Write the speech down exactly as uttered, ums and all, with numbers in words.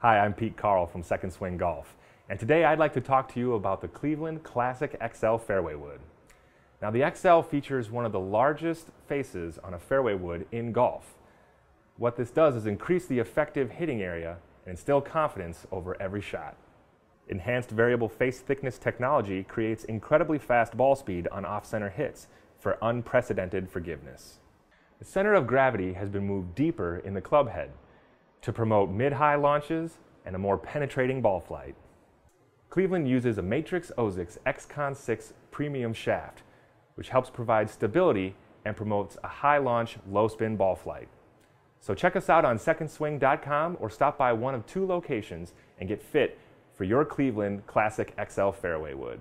Hi, I'm Pete Karle from Second Swing Golf, and today I'd like to talk to you about the Cleveland Classic X L fairway wood. Now, the X L features one of the largest faces on a fairway wood in golf. What this does is increase the effective hitting area and instill confidence over every shot. Enhanced variable face thickness technology creates incredibly fast ball speed on off-center hits for unprecedented forgiveness. The center of gravity has been moved deeper in the club head to promote mid-high launches and a more penetrating ball flight. Cleveland uses a Matrix Ozix X CON six premium shaft, which helps provide stability and promotes a high launch, low spin ball flight. So check us out on second swing dot com or stop by one of two locations and get fit for your Cleveland Classic X L fairway wood.